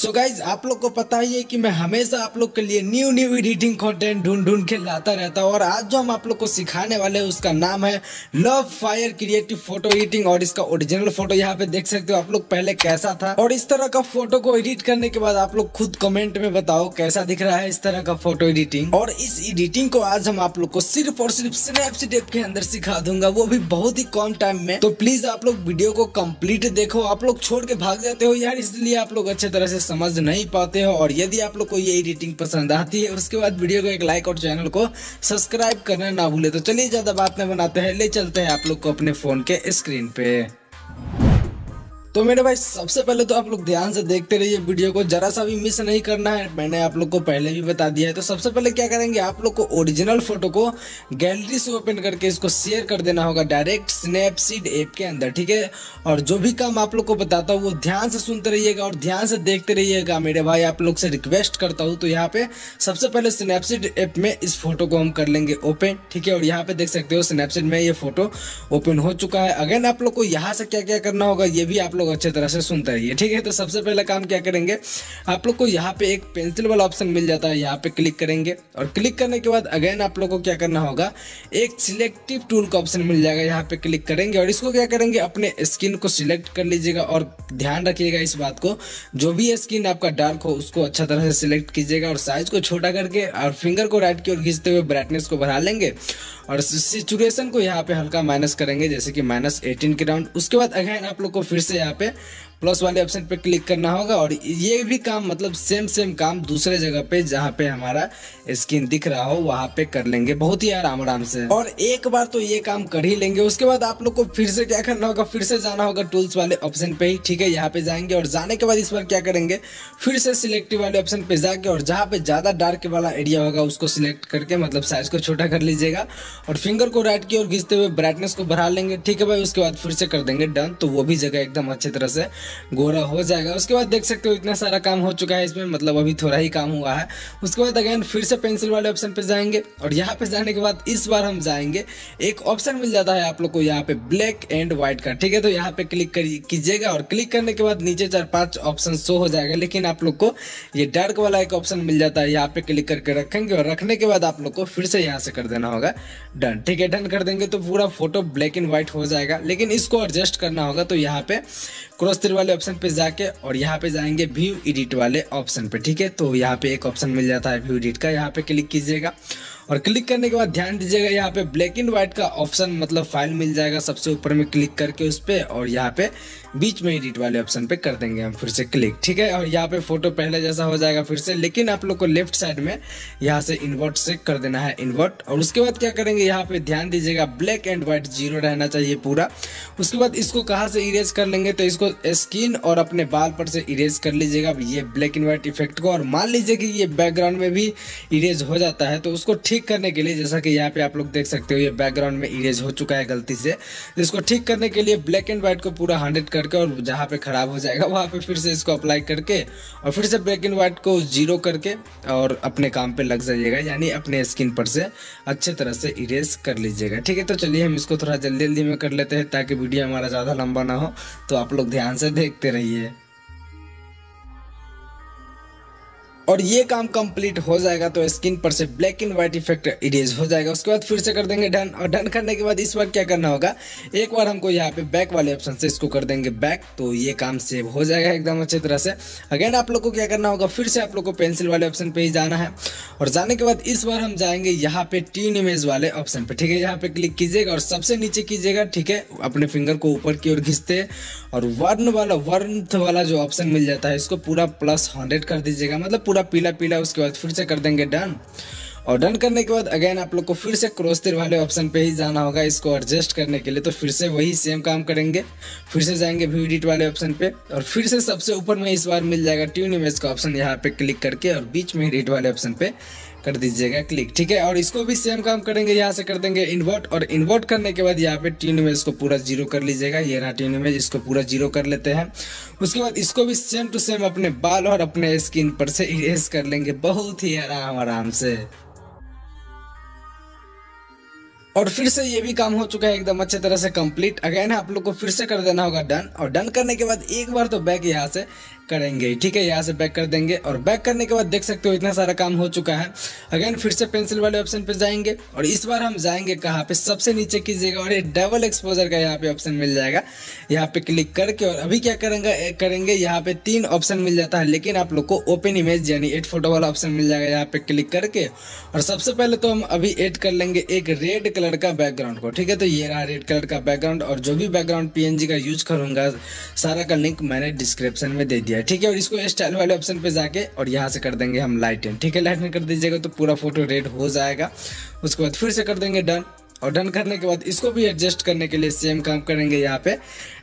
So guys आप लोग को पता ही है कि मैं हमेशा आप लोग के लिए न्यू एडिटिंग कंटेंट ढूंढ के लाता रहता हूँ। और आज जो हम आप लोग को सिखाने वाले हैं उसका नाम है love fire creative photo editing. और इसका ओरिजिनल फोटो यहाँ पे देख सकते हो आप लोग पहले कैसा था। और इस तरह का फोटो को एडिट करने के बाद आप लोग खुद कमेंट में बताओ कैसा दिख रहा है इस तरह का फोटो एडिटिंग। और इस एडिटिंग को आज हम आप लोग को सिर्फ और सिर्फ स्नैपसीड ऐप के अंदर सिखा दूंगा, वो भी बहुत ही कम टाइम में। तो प्लीज आप लोग वीडियो को कम्प्लीट देखो। आप लोग छोड़ के भाग जाते हो यार, इसलिए आप लोग अच्छे तरह से समझ नहीं पाते हो। और यदि आप लोग को ये एडिटिंग पसंद आती है उसके बाद वीडियो को एक लाइक और चैनल को सब्सक्राइब करना ना भूले। तो चलिए ज्यादा बात नहीं बनाते हैं, ले चलते हैं आप लोग को अपने फोन के स्क्रीन पे। तो मेरे भाई सबसे पहले तो आप लोग ध्यान से देखते रहिए वीडियो को, जरा सा भी मिस नहीं करना है। मैंने आप लोग को पहले भी बता दिया है। तो सबसे पहले क्या करेंगे, आप लोग को ओरिजिनल फोटो को गैलरी से ओपन करके इसको शेयर कर देना होगा डायरेक्ट स्नैपसीड ऐप के अंदर, ठीक है। और जो भी काम आप लोग को बताता हूँ वो ध्यान से सुनते रहिएगा और ध्यान से देखते रहिएगा मेरे भाई, आप लोग से रिक्वेस्ट करता हूँ। तो यहाँ पे सबसे पहले स्नैपसीड ऐप में इस फोटो को हम कर लेंगे ओपन, ठीक है। और यहाँ पे देख सकते हो स्नैपसीड में ये फोटो ओपन हो चुका है। अगेन आप लोग को यहाँ से क्या क्या करना होगा ये भी आप अच्छे तरह से सुनते रहिए, ठीक है। तो सबसे पहला काम क्या करेंगे, आप लोग को यहाँ पे एक पेंसिल वाला ऑप्शन मिल जाता है, यहाँ पे क्लिक करेंगे। और क्लिक करने के बाद अगेन आप लोग को क्या करना होगा, एक सिलेक्टिव टूल का ऑप्शन मिल जाएगा, यहाँ पे क्लिक करेंगे। और इसको क्या करेंगे, अपने स्किन को सिलेक्ट कर लीजिएगा। और ध्यान रखिएगा इस बात को, जो भी स्किन आपका डार्क हो उसको अच्छा तरह से सिलेक्ट कीजिएगा। और साइज को छोटा करके और फिंगर को राइट की ओर खींचते हुए ब्राइटनेस को बढ़ा लेंगे। और सिचुएशन को यहाँ पे हल्का माइनस करेंगे, जैसे कि -18 के राउंड। उसके बाद अगेन आप लोग को फिर से यहाँ पे प्लस वाले ऑप्शन पे क्लिक करना होगा। और ये भी काम मतलब सेम काम दूसरे जगह पे जहाँ पे हमारा स्किन दिख रहा हो वहाँ पे कर लेंगे, बहुत ही आराम से। और एक बार तो ये काम कर ही लेंगे। उसके बाद आप लोग को फिर से क्या करना होगा, फिर से जाना होगा टूल्स वाले ऑप्शन पे ही, ठीक है। यहाँ पे जाएंगे और जाने के बाद इस बार क्या करेंगे, फिर से सिलेक्टिव वाले ऑप्शन पे जाके और जहाँ पे ज़्यादा डार्क वाला एरिया होगा उसको सिलेक्ट करके मतलब साइज को छोटा कर लीजिएगा। और फिंगर को राइट की ओर खींचते हुए ब्राइटनेस को बढ़ा लेंगे, ठीक है भाई। उसके बाद फिर से कर देंगे डन, तो वो भी जगह एकदम अच्छे तरह से गोरा हो जाएगा। उसके बाद देख सकते हो इतना सारा काम हो चुका है इसमें, मतलब अभी थोड़ा ही काम हुआ है। उसके बाद अगेन फिर से पेंसिल वाले ऑप्शन पे जाएंगे। और यहाँ पे जाने के बाद इस बार हम जाएंगे, एक ऑप्शन मिल जाता है आप लोग को यहाँ पे ब्लैक एंड व्हाइट का, ठीक है। तो यहाँ पे क्लिक कीजिएगा। और क्लिक करने के बाद नीचे 4-5 ऑप्शन शो हो जाएगा, लेकिन आप लोग को ये डार्क वाला एक ऑप्शन मिल जाता है, यहाँ पे क्लिक करके रखेंगे। और रखने के बाद आप लोग को फिर से यहाँ से कर देना होगा डन, ठीक है। डन कर देंगे तो पूरा फोटो ब्लैक एंड व्हाइट हो जाएगा, लेकिन इसको एडजस्ट करना होगा। तो यहाँ पे क्रॉस तीर वाले ऑप्शन पे जाके और यहाँ पे जाएंगे व्यू एडिट वाले ऑप्शन पे, ठीक है। तो यहाँ पे एक ऑप्शन मिल जाता है व्यू एडिट का, यहाँ पे क्लिक कीजिएगा। और क्लिक करने के बाद ध्यान दीजिएगा यहाँ पे ब्लैक एंड व्हाइट का ऑप्शन मतलब फाइल मिल जाएगा सबसे ऊपर में, क्लिक करके उस पर। और यहाँ पे बीच में एडिट वाले ऑप्शन पे कर देंगे हम फिर से क्लिक, ठीक है। और यहाँ पे फोटो पहले जैसा हो जाएगा फिर से, लेकिन आप लोग को लेफ्ट साइड में यहाँ से इन्वर्ट से कर देना है इन्वर्ट। और उसके बाद क्या करेंगे, यहाँ पे ध्यान दीजिएगा ब्लैक एंड व्हाइट 0 रहना चाहिए पूरा। उसके बाद इसको कहाँ से इरेज कर लेंगे, तो इसको स्किन और अपने बाल पर से इरेज कर लीजिएगा ये ब्लैक एंड व्हाइट इफेक्ट को। और मान लीजिए कि ये बैकग्राउंड में भी इरेज हो जाता है, तो उसको ठीक करने के लिए, जैसा कि यहाँ पे आप लोग देख सकते हो ये बैकग्राउंड में इरेज हो चुका है गलती से, इसको ठीक करने के लिए ब्लैक एंड व्हाइट को पूरा 100 करके और जहाँ पे खराब हो जाएगा वहाँ पे फिर से इसको अप्लाई करके और फिर से ब्लैक एंड व्हाइट को 0 करके और अपने काम पे लग जाइएगा, यानी अपने स्किन पर से अच्छे तरह से इरेज कर लीजिएगा, ठीक है। तो चलिए हम इसको थोड़ा जल्दी में कर लेते हैं ताकि वीडियो हमारा ज़्यादा लंबा ना हो, तो आप लोग ध्यान से देखते रहिए। और ये काम कंप्लीट हो जाएगा तो स्किन पर से black and white effect erase हो जाएगा। उसके बाद फिर से कर देंगे डन। और डन करने के बाद इस बार क्या करना होगा, एक बार हमको यहाँ पे बैक वाले ऑप्शन से इसको कर देंगे बैक, तो ये काम सेव हो जाएगा एकदम अच्छे तरह से। अगेन आप लोग को क्या करना होगा, फिर से आप लोग को पेंसिल वाले ऑप्शन पर ही जाना है। और जाने के बाद इस बार हम जाएंगे यहाँ पे ट्यून इमेज वाले ऑप्शन पर, ठीक है। यहाँ पे क्लिक कीजिएगा और सबसे नीचे कीजिएगा, ठीक है। अपने फिंगर को ऊपर की ओर खींचते हैं और वर्थ वाला जो ऑप्शन मिल जाता है इसको पूरा +100 कर दीजिएगा, मतलब पूरा पीला। उसके बाद फिर से कर देंगे डन। और डन करने के बाद अगेन आप लोग को फिर से क्रॉस तीर वाले ऑप्शन पे ही जाना होगा इसको एडजस्ट करने के लिए। तो फिर से वही सेम काम करेंगे, फिर से जाएंगे व्यू एडिट वाले ऑप्शन पे और फिर से सबसे ऊपर में इस बार मिल जाएगा ट्यून इमेज का ऑप्शन, यहाँ पे क्लिक करके और बीच में एडिट वाले ऑप्शन पे कर दीजिएगा क्लिक, ठीक है। और इसको भी सेम काम करेंगे, यहाँ से कर देंगे इन्वर्ट। और इन्वर्ट करने के बाद यहाँ पे ट्यून इमेज को पूरा 0 कर लीजिएगा, ये रहा ट्यून इमेज, इसको पूरा 0 कर लेते हैं। उसके बाद इसको भी सेम टू सेम अपने बाल और अपने स्किन पर से इरेज कर लेंगे बहुत ही आराम से। और फिर से ये भी काम हो चुका है एकदम अच्छे तरह से कंप्लीट। अगेन आप लोग को फिर से कर देना होगा डन। और डन करने के बाद एक बार तो बैक यहाँ से करेंगे। ठीक है, यहाँ से बैक कर देंगे और बैक करने के बाद देख सकते हो इतना सारा काम हो चुका है। अगेन फिर से पेंसिल वाले ऑप्शन पे जाएंगे और इस बार हम जाएंगे कहाँ पे, सबसे नीचे कीजिएगा और ये डबल एक्सपोजर का यहाँ पे ऑप्शन मिल जाएगा, यहाँ पे क्लिक करके। और अभी क्या करेंगे यहाँ पे तीन ऑप्शन मिल जाता है, लेकिन आप लोग को ओपन इमेज यानी एड फोटो वाला ऑप्शन मिल जाएगा यहाँ पे क्लिक करके। और सबसे पहले तो हम अभी एड कर लेंगे एक रेड कलर का बैकग्राउंड को। ठीक है, तो ये रहा रेड कलर का बैकग्राउंड और जो भी बैकग्राउंड PNG का यूज करूंगा सारा का लिंक मैंने डिस्क्रिप्शन में दे दिया है। ठीक है, और इसको स्टाइल वाले ऑप्शन पे जाके और यहाँ से कर देंगे हम लाइटन। ठीक है, लाइटन कर दीजिएगा तो पूरा फोटो रेड हो जाएगा। उसके बाद फिर से कर देंगे डन, और डन करने के बाद इसको भी एडजस्ट करने के लिए सेम काम करेंगे, यहाँ पे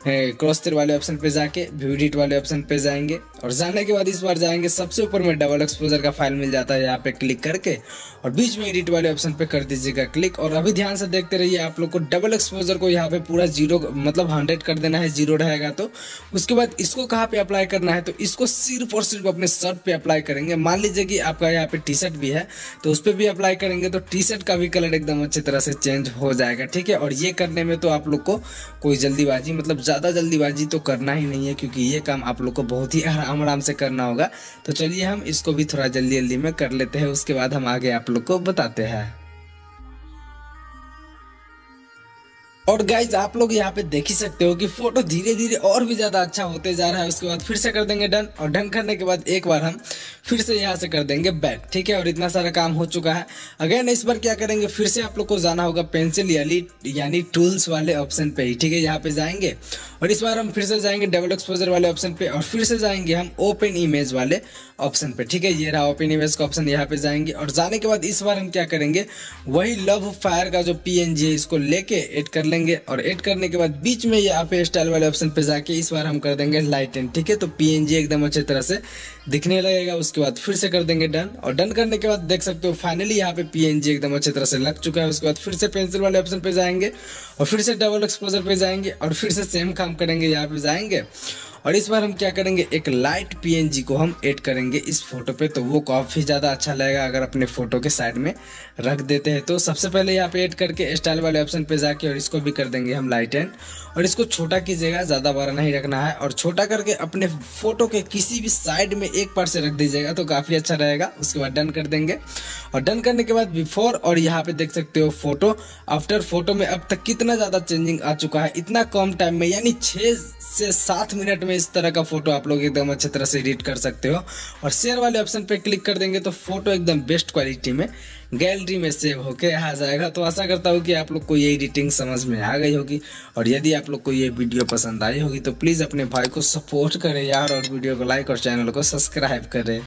क्रॉसथ्रेड वाले ऑप्शन पे जाके व्यू एडिट वाले ऑप्शन पे जाएंगे और जाने के बाद इस बार जाएंगे सबसे ऊपर में डबल एक्सपोजर का फाइल मिल जाता है यहाँ पे क्लिक करके और बीच में एडिट वाले ऑप्शन पे कर दीजिएगा क्लिक। और अभी ध्यान से देखते रहिए, आप लोग को डबल एक्सपोजर को यहाँ पे पूरा जीरो मतलब 100 कर देना है, जीरो रहेगा। तो उसके बाद इसको कहाँ पे अप्लाई करना है, तो इसको सिर्फ और सिर्फ अपने शर्ट पे अप्लाई करेंगे। मान लीजिए कि आपका यहाँ पे टी शर्ट भी है तो उस पर भी अप्लाई करेंगे तो टी शर्ट का भी कलर एकदम अच्छी तरह से चेंज हो जाएगा। ठीक है, और ये करने में तो आप लोग को कोई जल्दीबाजी मतलब ज़्यादा जल्दीबाजी तो करना ही नहीं है, क्योंकि ये काम आप लोग को बहुत ही आराम से करना होगा। तो चलिए हम इसको भी थोड़ा जल्दी में कर लेते हैं, उसके बाद हम आगे आप लोग को बताते हैं। और गाइज आप लोग यहाँ पे देख ही सकते हो कि फोटो धीरे धीरे और भी ज़्यादा अच्छा होते जा रहा है। उसके बाद फिर से कर देंगे डन, और डन करने के बाद एक बार हम फिर से यहाँ से कर देंगे बैक। ठीक है, और इतना सारा काम हो चुका है। अगेन इस बार क्या करेंगे, फिर से आप लोग को जाना होगा पेंसिल यानी टूल्स वाले ऑप्शन पे ही। ठीक है, यहाँ पे जाएंगे और इस बार हम फिर से जाएंगे डबल एक्सपोजर वाले ऑप्शन पे और फिर से जाएंगे हम ओपन इमेज वाले ऑप्शन पे। ठीक है, ये रहा ओपन इमेज का ऑप्शन, यहाँ पे जाएंगे और जाने के बाद इस बार हम क्या करेंगे, वही लव फायर का जो PNG है इसको लेके एड कर लेंगे और एड करने के बाद बीच में यहाँ पे स्टाइल वाले ऑप्शन पे जाके इस बार हम कर देंगे लाइटन। ठीक है, तो PNG एकदम अच्छे तरह से दिखने लगेगा। उसके बाद फिर से कर देंगे डन, और डन करने के बाद देख सकते हो फाइनली यहाँ पे PNG एकदम अच्छे तरह से लग चुका है। उसके बाद फिर से पेंसिल वाले ऑप्शन पे जाएंगे और फिर से डबल एक्सपोजर पे जाएंगे और फिर से सेम काम करेंगे, यहाँ पे जाएंगे और इस बार हम क्या करेंगे एक लाइट PNG को हम ऐड करेंगे इस फोटो पे, तो वो काफ़ी ज़्यादा अच्छा लगेगा अगर अपने फोटो के साइड में रख देते हैं। तो सबसे पहले यहाँ पे ऐड करके स्टाइल वाले ऑप्शन पे जाके और इसको भी कर देंगे हम लाइटन और इसको छोटा कीजिएगा, ज़्यादा बड़ा नहीं रखना है, और छोटा करके अपने फोटो के किसी भी साइड में एक पार्ट से रख दीजिएगा तो काफ़ी अच्छा रहेगा। उसके बाद डन कर देंगे और डन करने के बाद बिफोर और यहाँ पे देख सकते हो फोटो आफ्टर फोटो में अब तक कितना ज़्यादा चेंजिंग आ चुका है इतना कम टाइम में, यानी 6 से 7 मिनट में इस तरह का फोटो आप लोग एकदम अच्छे तरह से एडिट कर सकते हो। और शेयर वाले ऑप्शन पे क्लिक कर देंगे तो फोटो एकदम बेस्ट क्वालिटी में गैलरी में सेव होके आ जाएगा। तो आशा करता हूँ कि आप लोग को ये एडिटिंग समझ में आ गई होगी और यदि आप लोग को ये वीडियो पसंद आई होगी तो प्लीज़ अपने भाई को सपोर्ट करें यार, और वीडियो को लाइक और चैनल को सब्सक्राइब करें।